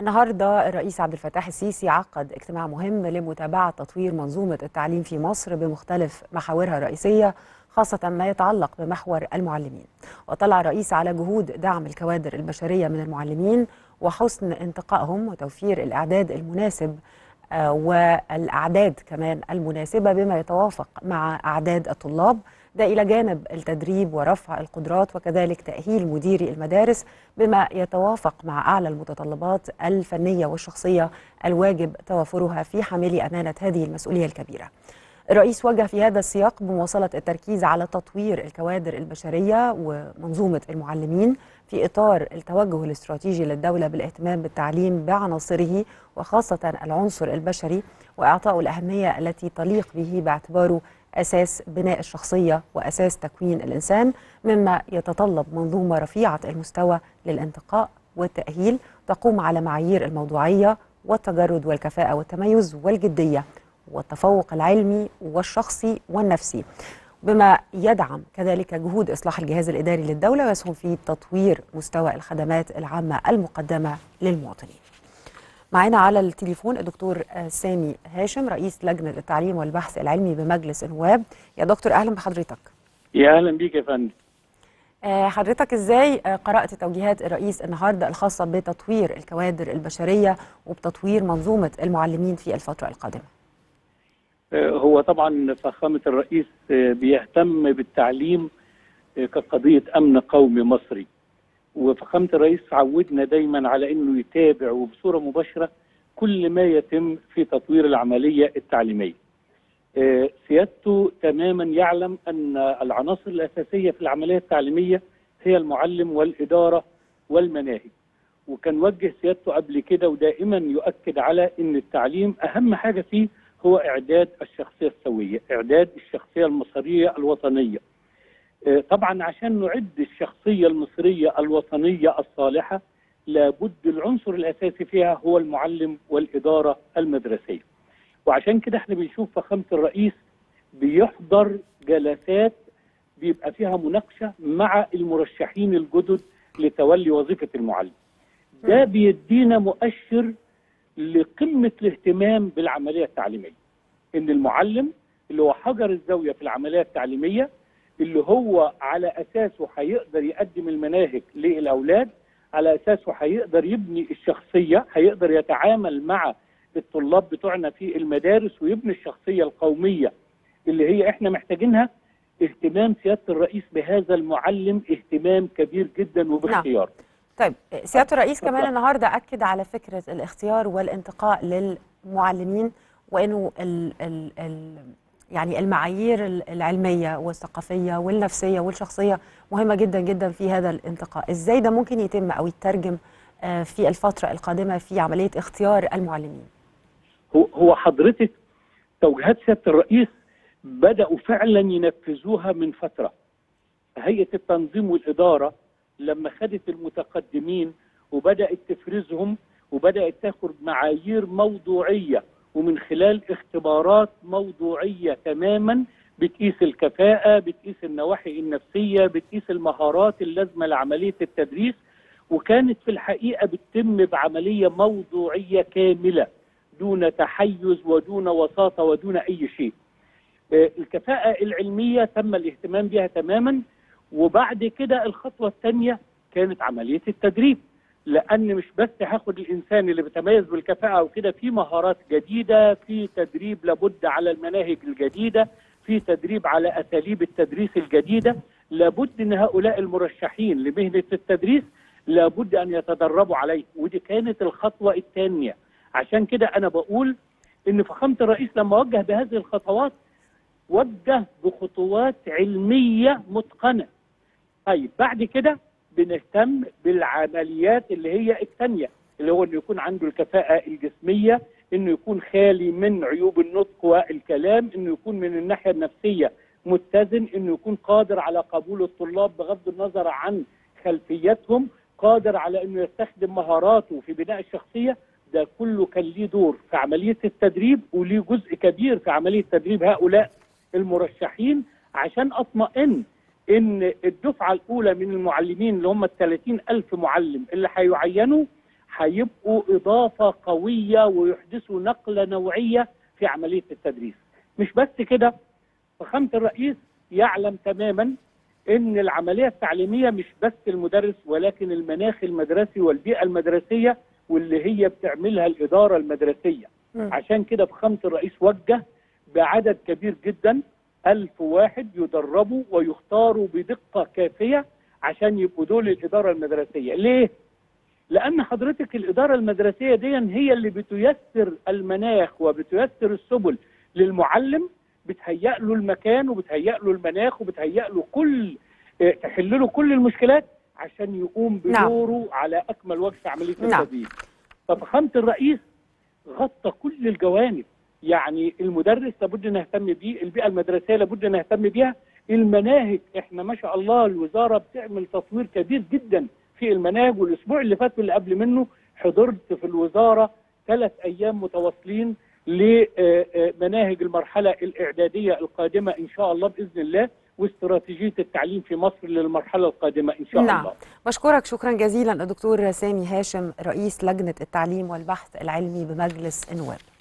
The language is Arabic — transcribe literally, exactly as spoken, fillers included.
النهارده الرئيس عبد الفتاح السيسي عقد اجتماع مهم لمتابعة تطوير منظومة التعليم في مصر بمختلف محاورها الرئيسية، خاصة ما يتعلق بمحور المعلمين. وطلع الرئيس على جهود دعم الكوادر البشرية من المعلمين وحسن انتقائهم وتوفير الإعداد المناسب والأعداد كمان المناسبة بما يتوافق مع أعداد الطلاب، ده إلى جانب التدريب ورفع القدرات وكذلك تأهيل مديري المدارس بما يتوافق مع أعلى المتطلبات الفنية والشخصية الواجب توافرها في حمل أمانة هذه المسؤولية الكبيرة. الرئيس وجه في هذا السياق بمواصلة التركيز على تطوير الكوادر البشرية ومنظومة المعلمين في إطار التوجه الاستراتيجي للدولة بالاهتمام بالتعليم بعناصره وخاصة العنصر البشري، وإعطاء الأهمية التي تليق به باعتباره أساس بناء الشخصية وأساس تكوين الإنسان، مما يتطلب منظومة رفيعة المستوى للانتقاء والتأهيل تقوم على معايير الموضوعية والتجرد والكفاءة والتميز والجدية والتفوق العلمي والشخصي والنفسي، بما يدعم كذلك جهود إصلاح الجهاز الإداري للدولة ويسهم في تطوير مستوى الخدمات العامة المقدمة للمواطنين. معنا على التليفون الدكتور سامي هاشم، رئيس لجنة التعليم والبحث العلمي بمجلس النواب. يا دكتور أهلا بحضرتك. يا أهلا بيك يا فندم. حضرتك ازاي قرأت توجيهات الرئيس النهارده الخاصة بتطوير الكوادر البشرية وبتطوير منظومة المعلمين في الفترة القادمة؟ هو طبعا فخامة الرئيس بيهتم بالتعليم كقضية أمن قومي مصري، وفخامة الرئيس عودنا دايما على أنه يتابع وبصورة مباشرة كل ما يتم في تطوير العملية التعليمية. سيادته تماما يعلم أن العناصر الأساسية في العملية التعليمية هي المعلم والإدارة والمناهج، وكان وجه سيادته قبل كده ودائما يؤكد على أن التعليم أهم حاجة فيه هو إعداد الشخصية السوية، إعداد الشخصية المصرية الوطنية. طبعا عشان نعد الشخصية المصرية الوطنية الصالحة لابد العنصر الأساسي فيها هو المعلم والإدارة المدرسية، وعشان كده احنا بنشوف فخامة الرئيس بيحضر جلسات بيبقى فيها مناقشة مع المرشحين الجدد لتولي وظيفة المعلم. ده بيدينا مؤشر لقمة الاهتمام بالعملية التعليمية، إن المعلم اللي هو حجر الزاوية في العملية التعليمية اللي هو على أساسه هيقدر يقدم المناهج للأولاد، على أساسه هيقدر يبني الشخصية، هيقدر يتعامل مع الطلاب بتوعنا في المدارس ويبني الشخصية القومية اللي هي إحنا محتاجينها. اهتمام سيادة الرئيس بهذا المعلم اهتمام كبير جدا وباختياره. طيب سيادة الرئيس كمان النهارده أكد على فكرة الاختيار والانتقاء للمعلمين، وإنه ال ال ال يعني المعايير العلمية والثقافية والنفسية والشخصية مهمة جدا جدا في هذا الانتقاء. إزاي ده ممكن يتم أو يترجم في الفترة القادمة في عملية اختيار المعلمين؟ هو حضرتك توجيهات سيادة الرئيس بدأوا فعلا ينفذوها من فترة. هيئة التنظيم والإدارة لما خدت المتقدمين وبدأت تفرزهم وبدأت تاخد معايير موضوعية ومن خلال اختبارات موضوعية تماما بتقيس الكفاءة، بتقيس النواحي النفسية، بتقيس المهارات اللازمة لعملية التدريس، وكانت في الحقيقة بتتم بعملية موضوعية كاملة دون تحيز ودون وساطة ودون أي شيء. الكفاءة العلمية تم الاهتمام بها تماما، وبعد كده الخطوة الثانية كانت عملية التدريب، لأن مش بس هاخد الإنسان اللي بيتميز بالكفاءة وكده، في مهارات جديدة، في تدريب لابد على المناهج الجديدة، في تدريب على أساليب التدريس الجديدة، لابد إن هؤلاء المرشحين لمهنة التدريس لابد أن يتدربوا عليه، ودي كانت الخطوة الثانية. عشان كده أنا بقول إن فخامة الرئيس لما وجه بهذه الخطوات وجه بخطوات علمية متقنة. طيب بعد كده بنهتم بالعمليات اللي هي الثانيه، اللي هو انه يكون عنده الكفاءه الجسميه، انه يكون خالي من عيوب النطق والكلام، انه يكون من الناحيه النفسيه متزن، انه يكون قادر على قبول الطلاب بغض النظر عن خلفيتهم، قادر على انه يستخدم مهاراته في بناء الشخصيه. ده كله كان ليه دور في عمليه التدريب وليه جزء كبير في عمليه تدريب هؤلاء المرشحين، عشان اطمئن ان الدفعه الاولى من المعلمين اللي هم ال ثلاثين ألف معلم اللي هيعينوا هيبقوا إضافة قوية ويحدثوا نقلة نوعية في عملية التدريس. مش بس كده، فخامة الرئيس يعلم تماما إن العملية التعليمية مش بس المدرس، ولكن المناخ المدرسي والبيئة المدرسية واللي هي بتعملها الإدارة المدرسية. م. عشان كده فخامة الرئيس وجه بعدد كبير جدا، ألف واحد يدربوا ويختاروا بدقة كافية عشان يبقوا دول الإدارة المدرسية. ليه؟ لأن حضرتك الإدارة المدرسية دي هي اللي بتيسر المناخ وبتيسر السبل للمعلم، بتهيأ له المكان وبتهيأ له المناخ وبتهيأ له كل تحل له كل المشكلات عشان يقوم بدوره نعم. على أكمل وجه في عملية التدريس. نعم. ففخامة الرئيس غطى كل الجوانب، يعني المدرس لابد نهتم بيه، البيئة المدرسية لابد نهتم بيها، المناهج احنا ما شاء الله الوزارة بتعمل تطوير كبير جدا في المناهج. والاسبوع اللي فات واللي قبل منه حضرت في الوزارة ثلاث ايام متواصلين لمناهج المرحلة الإعدادية القادمة إن شاء الله بإذن الله، واستراتيجية التعليم في مصر للمرحلة القادمة إن شاء نعم. الله. بشكرك شكرا جزيلا الدكتور سامي هاشم، رئيس لجنة التعليم والبحث العلمي بمجلس النواب.